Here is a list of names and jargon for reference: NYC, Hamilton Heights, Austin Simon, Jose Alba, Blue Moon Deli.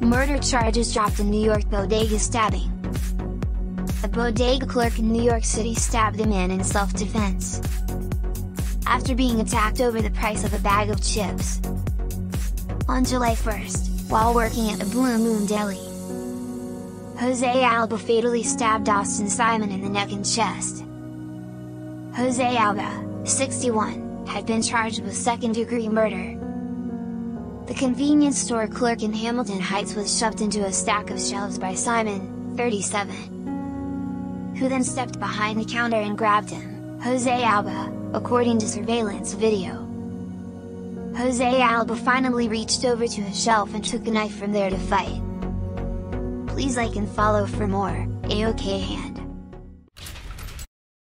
Murder charges dropped in New York bodega stabbing. A bodega clerk in New York City stabbed a man in self-defense after being attacked over the price of a bag of chips. On July 1st, while working at the Blue Moon Deli, Jose Alba fatally stabbed Austin Simon in the neck and chest. Jose Alba, 61, had been charged with second-degree murder. The convenience store clerk in Hamilton Heights was shoved into a stack of shelves by Simon, 37, who then stepped behind the counter and grabbed him, Jose Alba, according to surveillance video. Jose Alba finally reached over to a shelf and took a knife from there to fight. Please like and follow for more. A-OK Hand.